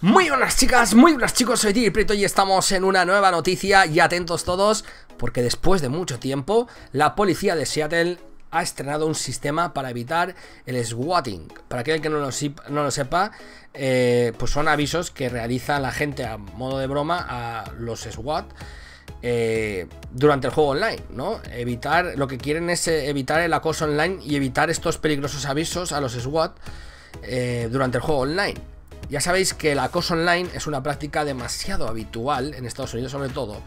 Muy buenas chicas, muy buenas chicos, soy DjPrieto y estamos en una nueva noticia. Y atentos todos, porque después de mucho tiempo la policía de Seattle ha estrenado un sistema para evitar el swatting. Para aquel que no lo sepa, pues son avisos que realiza la gente a modo de broma a los SWAT durante el juego online, ¿no? Lo que quieren es evitar el acoso online y evitar estos peligrosos avisos a los SWAT durante el juego online. Ya sabéis que el acoso online es una práctica demasiado habitual en Estados Unidos, sobre todo.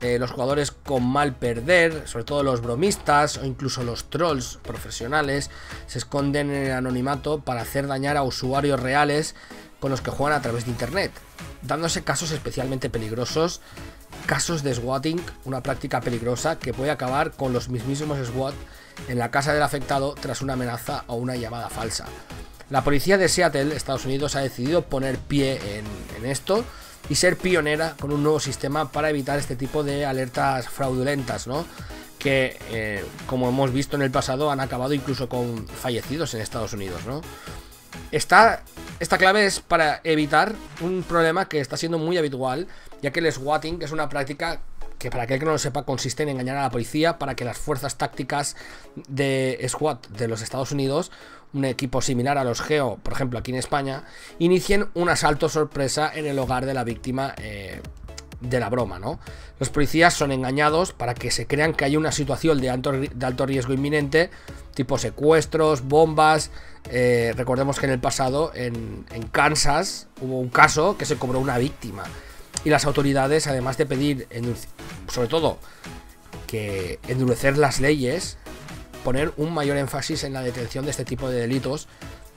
Los jugadores con mal perder, sobre todo los bromistas o incluso los trolls profesionales, se esconden en el anonimato para hacer dañar a usuarios reales con los que juegan a través de internet, dándose casos especialmente peligrosos, casos de swatting, una práctica peligrosa que puede acabar con los mismísimos SWAT en la casa del afectado tras una amenaza o una llamada falsa. La policía de Seattle, Estados Unidos, ha decidido poner pie en esto y ser pionera con un nuevo sistema para evitar este tipo de alertas fraudulentas, ¿no? Que, como hemos visto en el pasado, han acabado incluso con fallecidos en Estados Unidos, ¿no? Esta clave es para evitar un problema que está siendo muy habitual, ya que el swatting es una práctica que, para aquel que no lo sepa, consiste en engañar a la policía para que las fuerzas tácticas de SWAT de los Estados Unidos, un equipo similar a los GEO, por ejemplo aquí en España, inicien un asalto sorpresa en el hogar de la víctima de la broma, ¿no? Los policías son engañados para que se crean que hay una situación de alto riesgo inminente, tipo secuestros, bombas. Recordemos que en el pasado en Kansas hubo un caso que se cobró una víctima. Y las autoridades, además de pedir, sobre todo, que endurecer las leyes, poner un mayor énfasis en la detención de este tipo de delitos,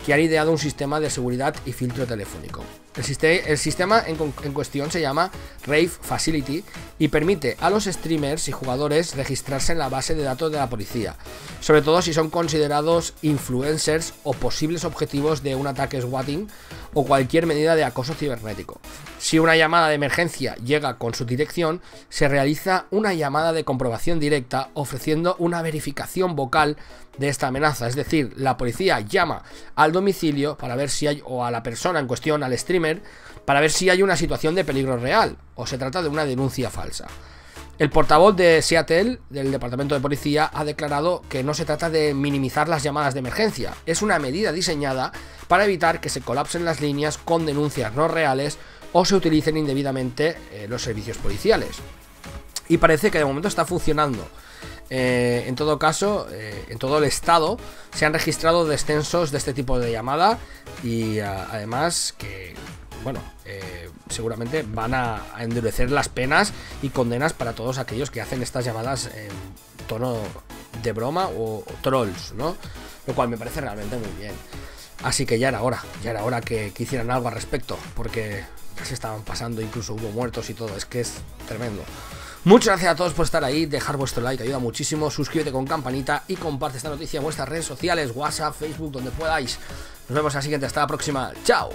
que han ideado un sistema de seguridad y filtro telefónico. El sistema en cuestión se llama Rave Facility y permite a los streamers y jugadores registrarse en la base de datos de la policía, sobre todo si son considerados influencers o posibles objetivos de un ataque swatting o cualquier medida de acoso cibernético. Si una llamada de emergencia llega con su dirección, se realiza una llamada de comprobación directa ofreciendo una verificación vocal de esta amenaza, es decir, la policía llama al domicilio para ver si hay, o a la persona en cuestión, al streamer, para ver si hay una situación de peligro real o se trata de una denuncia falsa. El portavoz de Seattle, del Departamento de Policía, ha declarado que no se trata de minimizar las llamadas de emergencia, es una medida diseñada para evitar que se colapsen las líneas con denuncias no reales o se utilicen indebidamente los servicios policiales. Y parece que de momento está funcionando. En todo caso, en todo el estado se han registrado descensos de este tipo de llamada y además que, bueno, seguramente van a endurecer las penas y condenas para todos aquellos que hacen estas llamadas en tono de broma o trolls, ¿no? Lo cual me parece realmente muy bien. Así que ya era hora que hicieran algo al respecto, porque se estaban pasando, incluso hubo muertos y todo, es que es tremendo. Muchas gracias a todos por estar ahí, dejar vuestro like ayuda muchísimo, suscríbete con campanita y comparte esta noticia en vuestras redes sociales, WhatsApp, Facebook, donde podáis. Nos vemos en la siguiente, hasta la próxima, chao.